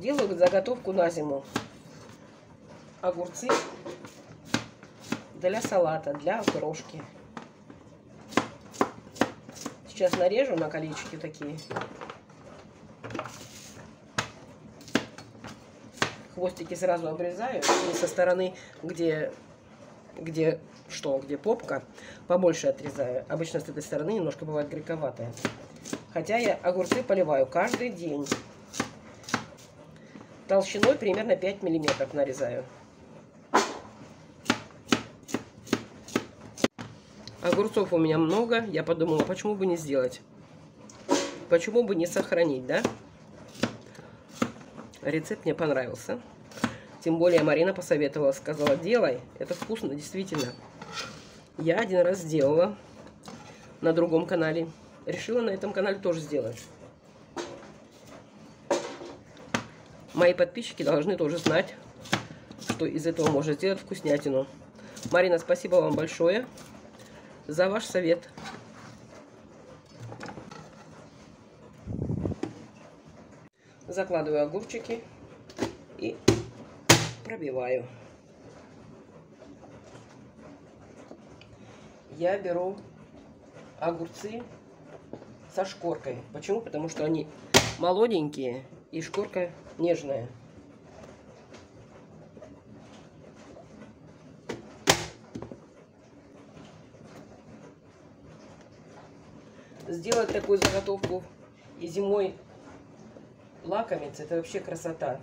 Делаю заготовку на зиму. Огурцы для салата, для окрошки. Сейчас нарежу на колечки такие. Хвостики сразу обрезаю. И со стороны, где попка, побольше отрезаю. Обычно с этой стороны немножко бывает горьковатая. Хотя я огурцы поливаю каждый день. Толщиной примерно 5 миллиметров нарезаю. Огурцов у меня много. Я подумала, почему бы не сделать? Почему бы не сохранить, да? Рецепт мне понравился. Тем более Марина посоветовала, сказала, делай. Это вкусно, действительно. Я один раз сделала на другом канале. Решила на этом канале тоже сделать. Мои подписчики должны тоже знать, что из этого можно сделать вкуснятину. Марина, спасибо вам большое за ваш совет. Закладываю огурчики и пробиваю. Я беру огурцы со шкоркой. Почему? Потому что они молоденькие и шкурка нежная. Сделать такую заготовку и зимой лакомиться — это вообще красота.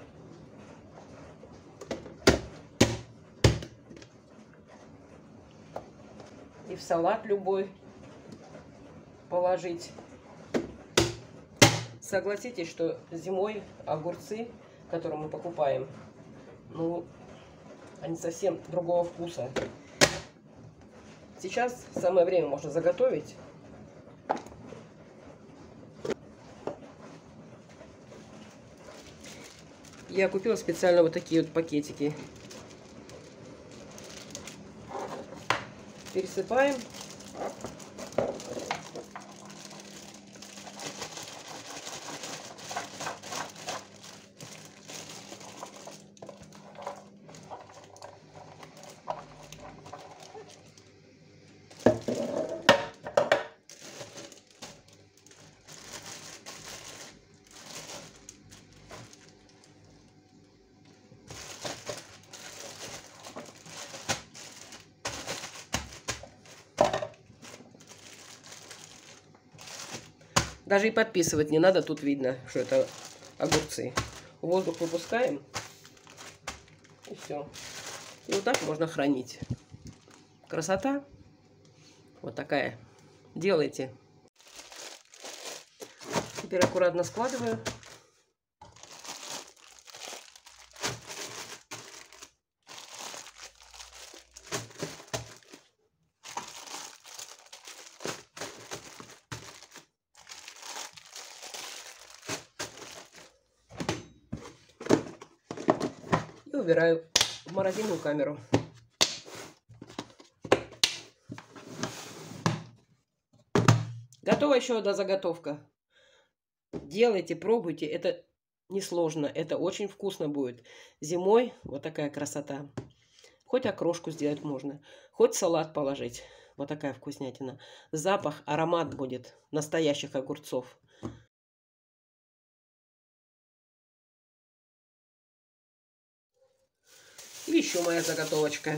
И в салат любой положить. Согласитесь, что зимой огурцы, которые мы покупаем, ну, они совсем другого вкуса. Сейчас самое время можно заготовить. Я купила специально вот такие вот пакетики. Пересыпаем. Даже и подписывать не надо, тут видно, что это огурцы. Воздух выпускаем, и все. И вот так можно хранить. Красота вот такая. Делайте. Теперь аккуратно складываю. Убираю в морозильную камеру. Готова еще одна заготовка. Делайте, пробуйте. Это несложно. Это очень вкусно будет. Зимой вот такая красота. Хоть окрошку сделать можно. Хоть салат положить. Вот такая вкуснятина. Запах, аромат будет настоящих огурцов. И еще моя заготовочка.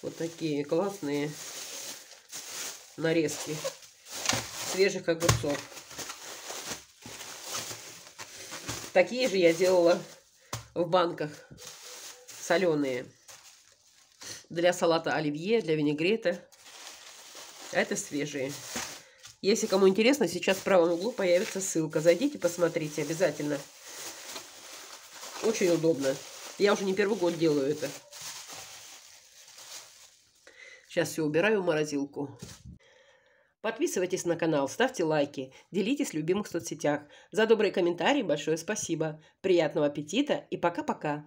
Вот такие классные нарезки свежих огурцов. Такие же я делала в банках соленые. Для салата оливье, для винегрета. А это свежие. Если кому интересно, сейчас в правом углу появится ссылка. Зайдите, посмотрите обязательно. Очень удобно. Я уже не первый год делаю это. Сейчас все убираю в морозилку. Подписывайтесь на канал, ставьте лайки, делитесь в любимых соцсетях. За добрые комментарии большое спасибо. Приятного аппетита и пока-пока.